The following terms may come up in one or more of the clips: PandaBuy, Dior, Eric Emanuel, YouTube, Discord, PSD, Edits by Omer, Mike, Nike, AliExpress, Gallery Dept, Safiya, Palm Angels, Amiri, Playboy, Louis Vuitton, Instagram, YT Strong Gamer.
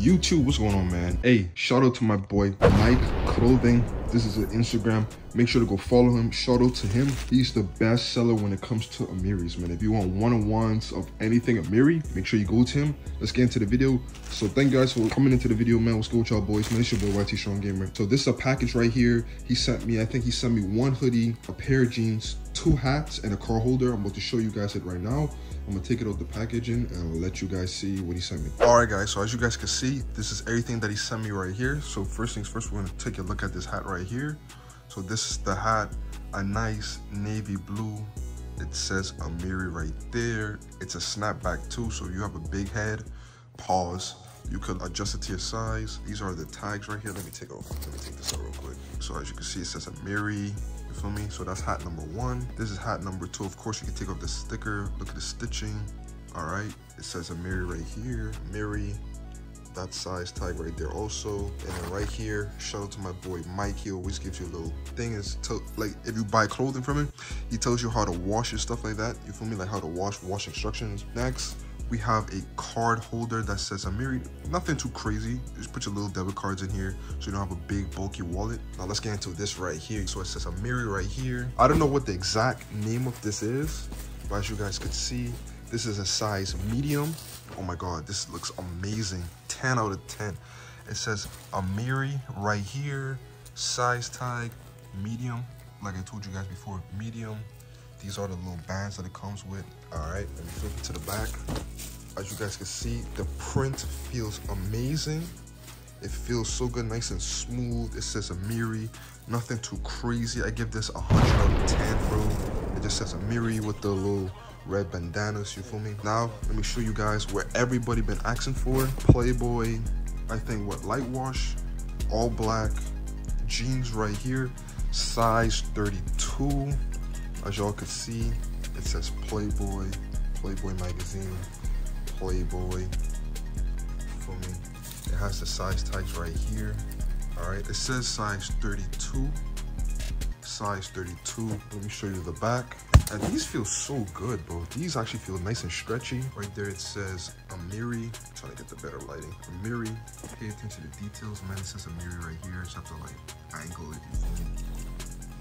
YouTube, what's going on, man? Hey, shout out to my boy Mike Clothing. This is an Instagram. Make sure to go follow him. Shout out to him. He's the best seller when it comes to Amiri's, man. If you want one-on-ones of anything Amiri, make sure you go to him. Let's get into the video. So thank you guys for coming into the video, man. What's good with y'all boys, man? It's your boy YT Strong Gamer. So this is a package right here. He sent me, I think he sent me one hoodie, a pair of jeans, two hats, and a car holder. I'm about to show you guys it right now. I'm gonna take it out the packaging and I'll let you guys see what he sent me. All right, guys, so as you guys can see, this is everything that he sent me right here. So first things first, we're gonna take a look at this hat right here. So this is the hat, a nice navy blue. It says Amiri right there. It's a snapback too, so you have a big head, paws. You could adjust it to your size. These are the tags right here. Let me take this out real quick. So as you can see, it says Amiri. You feel me? So that's hat number one. This is hat number two. Of course, you can take off the sticker. Look at the stitching. All right. It says Amiri right here. Amiri. That size tag right there also. And then right here, shout out to my boy Mike. He always gives you a little thing. Is like if you buy clothing from him, he tells you how to wash and stuff like that. You feel me? Like how to wash instructions. Next, we have a card holder that says Amiri. Nothing too crazy. Just put your little debit cards in here so you don't have a big bulky wallet. Now let's get into this right here. So it says Amiri right here. I don't know what the exact name of this is, but as you guys could see, this is a size medium. Oh my God, this looks amazing. 10 out of 10. It says Amiri right here. Size tag, medium. Like I told you guys before, medium. These are the little bands that it comes with. All right, let me flip it to the back. As you guys can see, the print feels amazing. It feels so good, nice and smooth. It says Amiri, nothing too crazy. I give this 100 out of 10, bro. It just says Amiri with the little red bandanas, you feel me? Now, let me show you guys where everybody been asking for. Playboy, I think what, light wash, all black, jeans right here, size 32. As y'all can see, it says Playboy, Playboy magazine, Playboy, for me. It has the size tags right here. All right, it says size 32, size 32. Let me show you the back. And these feel so good, bro. These actually feel nice and stretchy. Right there, it says Amiri. I'm trying to get the better lighting. Amiri, pay attention to the details, man. It says Amiri right here. Just have to like angle it, you feel me?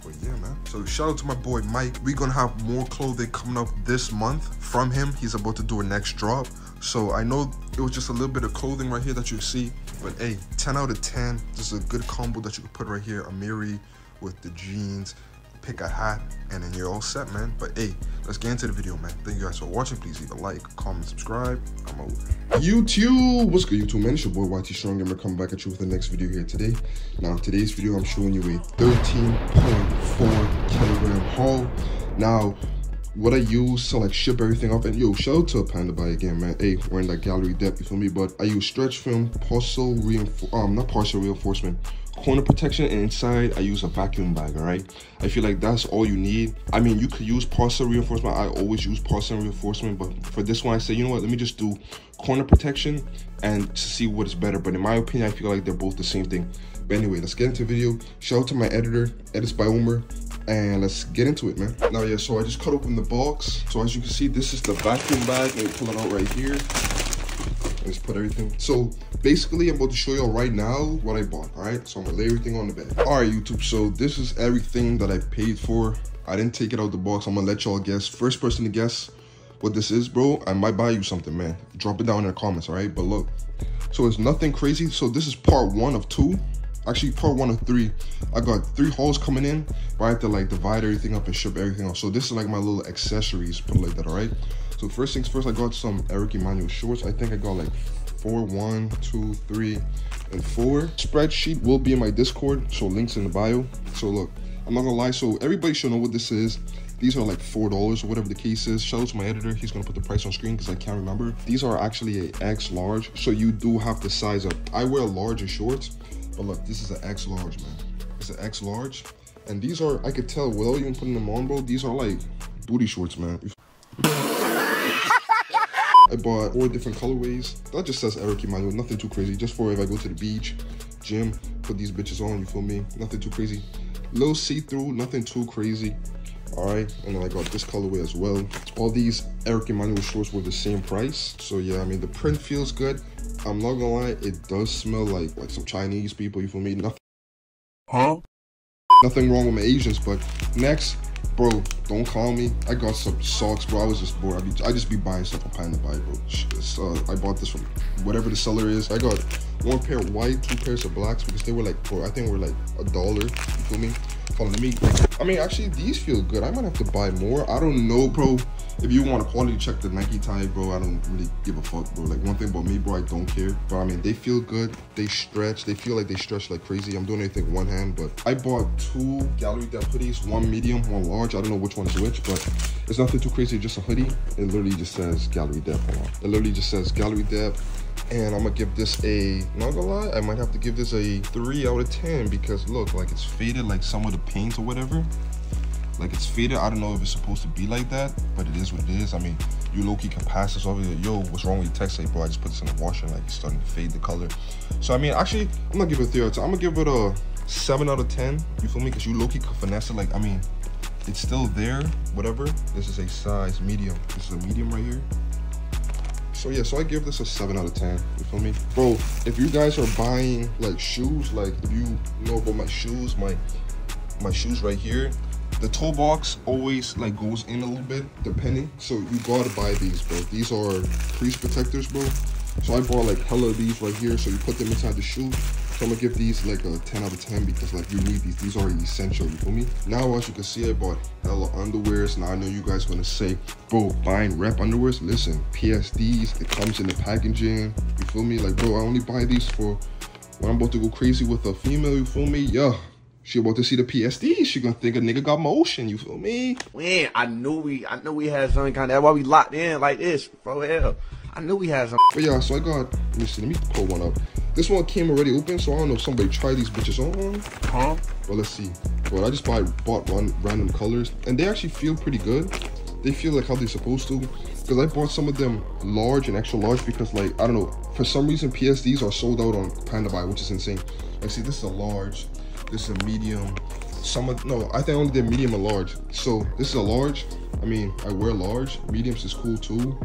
But yeah, man. So shout out to my boy Mike. We're gonna have more clothing coming up this month from him. He's about to do a next drop. So I know it was just a little bit of clothing right here that you see, but hey, 10 out of 10. This is a good combo that you can put right here. Amiri with the jeans, pick a hat, and then you're all set, man. But hey, let's get into the video, man. Thank you guys for watching. Please leave a like, comment, subscribe. I'm out. YouTube, what's good, YouTube, man? It's your boy YT Strong Gamer coming back at you with the next video here today. Now, in today's video, I'm showing you a 13.4 kilogram haul. Now, what I use to like ship everything up, and yo, shout out to PandaBuy again, man. Hey, we're in that Gallery Depth, you feel me? But I use stretch film, not partial reinforcement, corner protection, and inside I use a vacuum bag. All right, I feel like that's all you need. I mean, you could use partial reinforcement. I always use partial reinforcement, but for this one I say, you know what, let me just do corner protection and to see what is better. But in my opinion, I feel like they're both the same thing. But anyway, let's get into the video. Shout out to my editor, Edits by Omer, and let's get into it, man. Now, yeah, so I just cut open the box. So as you can see, this is the vacuum bag. Let me pull it out right here. Let's put everything. So basically, I'm about to show y'all right now what I bought. All right, so I'm gonna lay everything on the bed. All right, YouTube, so this is everything that I paid for. I didn't take it out the box. I'm gonna let y'all guess. First person to guess what this is, bro, I might buy you something, man. Drop it down in the comments, all right? But look, so it's nothing crazy. So this is part one of two. Actually, part one of three. I got three hauls coming in, but I have to like divide everything up and ship everything off. So this is like my little accessories, put it like that, all right? So first things first, I got some Eric Emanuel shorts. I think I got like 4, 1, 2, 3, and 4. Spreadsheet will be in my Discord, so links in the bio. So look, I'm not gonna lie, so everybody should know what this is. These are like $4 or whatever the case is. Shout out to my editor. He's gonna put the price on screen because I can't remember. These are actually a X large, so you do have to size up. I wear large in shorts, but look, this is an X large, man. It's an X large. And these are, I could tell without even putting them on, bro, these are like booty shorts, man. I bought 4 different colorways. That just says Eric Emanuel, nothing too crazy. Just for if I go to the beach, gym, put these bitches on, you feel me? Nothing too crazy. Little see-through, nothing too crazy. Alright, and I got this colorway as well. All these Eric Emanuel shorts were the same price. So yeah, I mean, the print feels good. I'm not gonna lie, it does smell like some Chinese people, you feel me? Nothing. Huh? Nothing wrong with my Asians, but next, bro, don't call me. I got some socks, bro. I was just bored. I just be buying stuff on PandaBuy, bro. I bought this from whatever the seller is. I got one pair of white, two pairs of blacks, because they were like, bro, I think they were like $1, you feel me? Let me, I mean, actually these feel good. I might have to buy more. I don't know, bro. If you want to quality check the Nike tie, bro, I don't really give a fuck, bro. Like, one thing about me, bro, I don't care. But I mean, they feel good. They stretch. They feel like they stretch like crazy. I'm doing everything one hand, but I bought two Gallery Dep hoodies, one medium, one large. I don't know which one's which, but it's nothing too crazy. Just a hoodie. It literally just says Gallery Dep. It literally just says Gallery Dep. And I'm gonna give this a, not gonna lie, I might have to give this a 3/10 because look, like it's faded, like some of the paint or whatever. Like it's faded, I don't know if it's supposed to be like that, but it is what it is. I mean, you low-key can pass this over, like, yo, what's wrong with your text? Like, bro, I just put this in the washer and like it's starting to fade the color. So I mean, actually, I'm not giving it a 3/10. I'm gonna give it a 7/10, you feel me? Cause you low-key can finesse it, like, I mean, it's still there, whatever. This is a size medium, this is a medium right here. So yeah, so I give this a 7/10, you feel me? Bro, if you guys are buying like shoes, like if you know about my shoes, my shoes right here, the toe box always like goes in a little bit, depending. So you gotta buy these, bro. These are crease protectors, bro. So I bought like hella of these right here. So you put them inside the shoe. So I'm gonna give these like a 10/10 because like you need these. These are essential, you feel me? Now as you can see, I bought hella underwears. Now I know you guys gonna say, bro, buying rep underwears? Listen, PSDs, it comes in the packaging, you feel me? Like, bro, I only buy these for when I'm about to go crazy with a female, you feel me? Yeah, she about to see the PSD, she gonna think a nigga got motion, you feel me? Man, I knew we had something kind of, that's why we locked in like this, bro, hell. I knew we had some. But yeah, so I got, let me see, let me pull one up. This one came already open, so I don't know if somebody tried these bitches on. Huh? Well, let's see. But I just bought random colors, and they actually feel pretty good. They feel like how they're supposed to. Because I bought some of them large and extra large because, like, I don't know. For some reason, PSDs are sold out on PandaBuy, which is insane. Like, see, this is a large. This is a medium. No, I think I only did medium and large. So, this is a large. I mean, I wear large. Mediums is cool, too.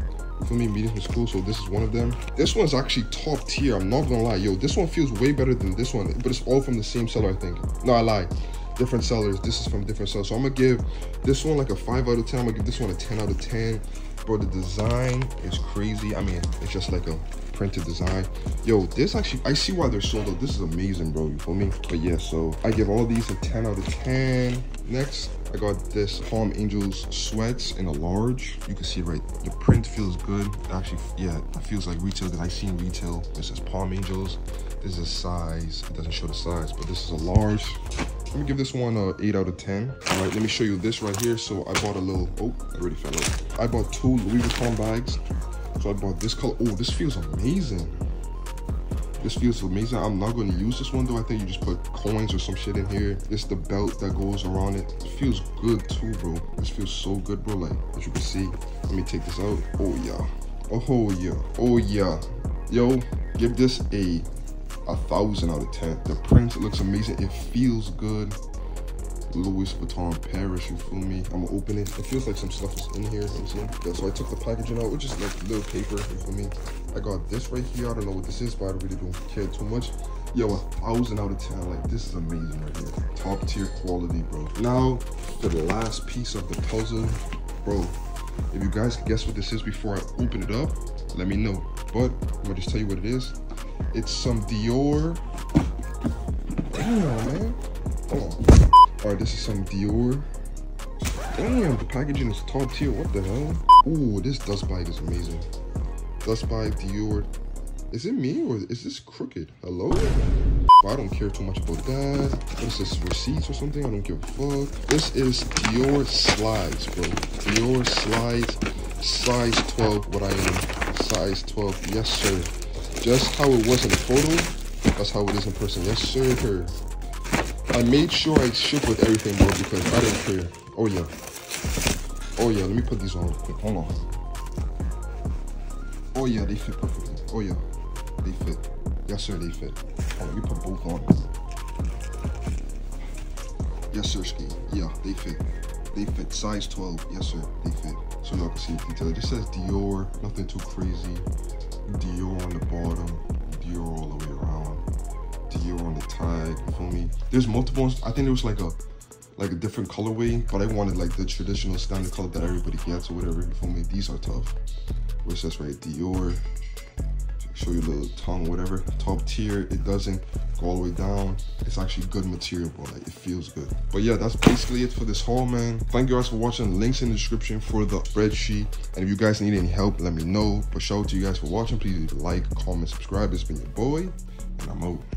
For me, medium is cool, so this is one of them. This one's actually top tier, I'm not gonna lie. Yo, this one feels way better than this one, but it's all from the same seller, I think. No, I lied. Different sellers. This is from different sellers. So I'm gonna give this one like a 5/10. I'm gonna give this one a 10/10. Bro, the design is crazy. I mean, it's just like a printed design. Yo, this actually, I see why they're sold out. This is amazing, bro, you feel me? But yeah, so I give all these a 10/10. Next, I got this Palm Angels sweats in a large. You can see right, the print feels good. Actually, yeah, it feels like retail that I see in retail. This is Palm Angels. This is a size, it doesn't show the size, but this is a large. Let me give this one a 8/10. All right, let me show you this right here. So I bought a little, oh, I already fell out. I bought two Louis Vuitton bags. So I bought this color. Oh, this feels amazing. This feels amazing. I'm not going to use this one, though. I think you just put coins or some shit in here. It's the belt that goes around it. It feels good, too, bro. This feels so good, bro. Like, as you can see, let me take this out. Oh, yeah. Oh, yeah. Oh, yeah. Yo, give this a 1000/10. The print looks amazing. It feels good. Louis Vuitton Paris, you feel me? I'm gonna open it. It feels like some stuff is in here, you know. Yeah, so I took the packaging out, which is like a little paper, you feel me? I got this right here. I don't know what this is, but I really don't care too much. Yo, 1000/10. Like, this is amazing right here. Top tier quality, bro. Now, the last piece of the puzzle. Bro, if you guys can guess what this is before I open it up, let me know. But I'm gonna just tell you what it is. It's some Dior. Damn, man. Hold on. All right, this is some Dior. Damn, the packaging is top tier. What the hell? Ooh, this dust bag is amazing. Dust bag Dior. Is it me or is this crooked? Hello? Well, I don't care too much about that. What is this, receipts or something? I don't give a fuck. This is Dior slides, bro. Dior slides, size 12, what I am. Size 12, yes sir. Just how it was in the photo, that's how it is in person. Yes sir. I made sure I shook with everything, bro, because I didn't care. Oh, yeah. Oh, yeah. Let me put these on real quick. Hold on. Oh, yeah. They fit perfectly. Oh, yeah. They fit. Yes, sir. They fit. Oh, let me put both on. Yes, sir, Ski. Yeah, they fit. They fit size 12. Yes, sir. They fit. So y'all can see the detail. It just says Dior. Nothing too crazy. Dior on the bottom. Dior all the way around. Dior on the tag. You feel me? There's multiple. I think there was like a different colorway, but I wanted like the traditional standard color that everybody gets or whatever. You feel me? These are tough. Where it says right Dior. Show you a little tongue, whatever. Top tier. It doesn't go all the way down. It's actually good material, but like it feels good. But yeah, that's basically it for this haul, man. Thank you guys for watching. Links in the description for the spreadsheet, and if you guys need any help, let me know. But shout out to you guys for watching. Please like, comment, subscribe. It's been your boy, and I'm out.